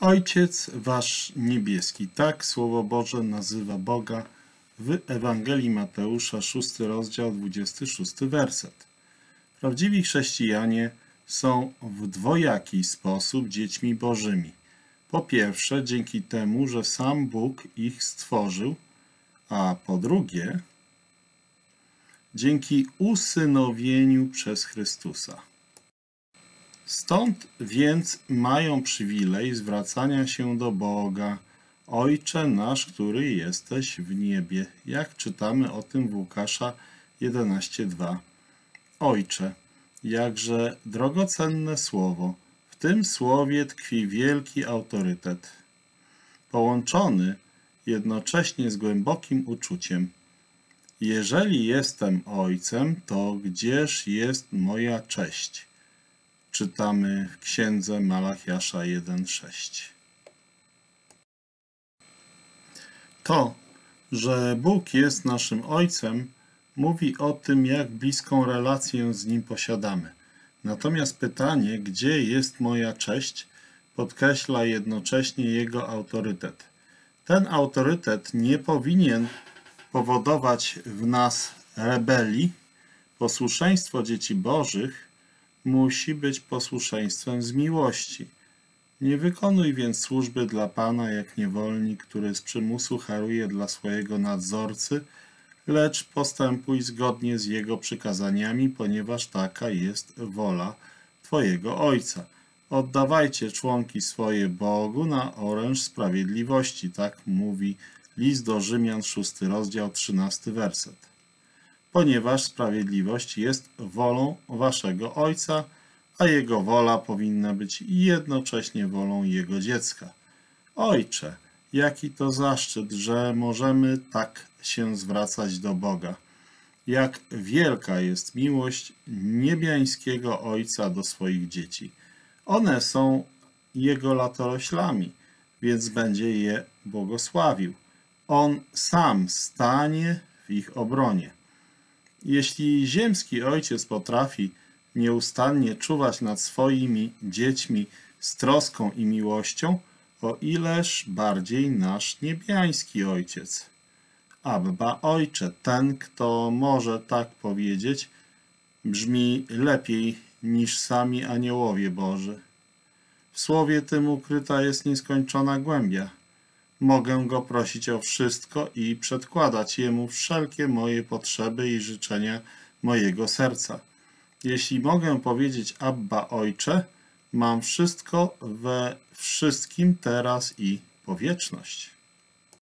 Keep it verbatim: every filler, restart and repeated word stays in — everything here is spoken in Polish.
Ojciec wasz niebieski. Tak Słowo Boże nazywa Boga w Ewangelii Mateusza, szósty rozdział, dwudziesty szósty werset. Prawdziwi chrześcijanie są w dwojaki sposób dziećmi Bożymi. Po pierwsze, dzięki temu, że sam Bóg ich stworzył, a po drugie, dzięki usynowieniu przez Chrystusa. Stąd więc mają przywilej zwracania się do Boga, Ojcze nasz, który jesteś w niebie, jak czytamy o tym w Łukasza jedenaście dwa. Ojcze, jakże drogocenne słowo, w tym słowie tkwi wielki autorytet, połączony jednocześnie z głębokim uczuciem. Jeżeli jestem Ojcem, to gdzież jest moja cześć? Czytamy w Księdze Malachiasza jeden sześć. To, że Bóg jest naszym Ojcem, mówi o tym, jak bliską relację z Nim posiadamy. Natomiast pytanie, gdzie jest moja cześć, podkreśla jednocześnie Jego autorytet. Ten autorytet nie powinien powodować w nas rebelii. Posłuszeństwo dzieci Bożych musi być posłuszeństwem z miłości. Nie wykonuj więc służby dla Pana jak niewolnik, który z przymusu haruje dla swojego nadzorcy, lecz postępuj zgodnie z Jego przykazaniami, ponieważ taka jest wola Twojego Ojca. Oddawajcie członki swoje Bogu na oręż sprawiedliwości, tak mówi List do Rzymian, szósty rozdział, trzynasty werset. Ponieważ sprawiedliwość jest wolą waszego Ojca, a Jego wola powinna być jednocześnie wolą Jego dziecka. Ojcze, jaki to zaszczyt, że możemy tak się zwracać do Boga. Jak wielka jest miłość niebiańskiego Ojca do swoich dzieci. One są Jego latoroślami, więc będzie je błogosławił. On sam stanie w ich obronie. Jeśli ziemski Ojciec potrafi nieustannie czuwać nad swoimi dziećmi z troską i miłością, o ileż bardziej nasz niebiański Ojciec. Abba, Ojcze, ten, kto może tak powiedzieć, brzmi lepiej niż sami aniołowie Boży. W słowie tym ukryta jest nieskończona głębia. Mogę Go prosić o wszystko i przedkładać Jemu wszelkie moje potrzeby i życzenia mojego serca. Jeśli mogę powiedzieć Abba, Ojcze, mam wszystko we wszystkim teraz i po wieczność.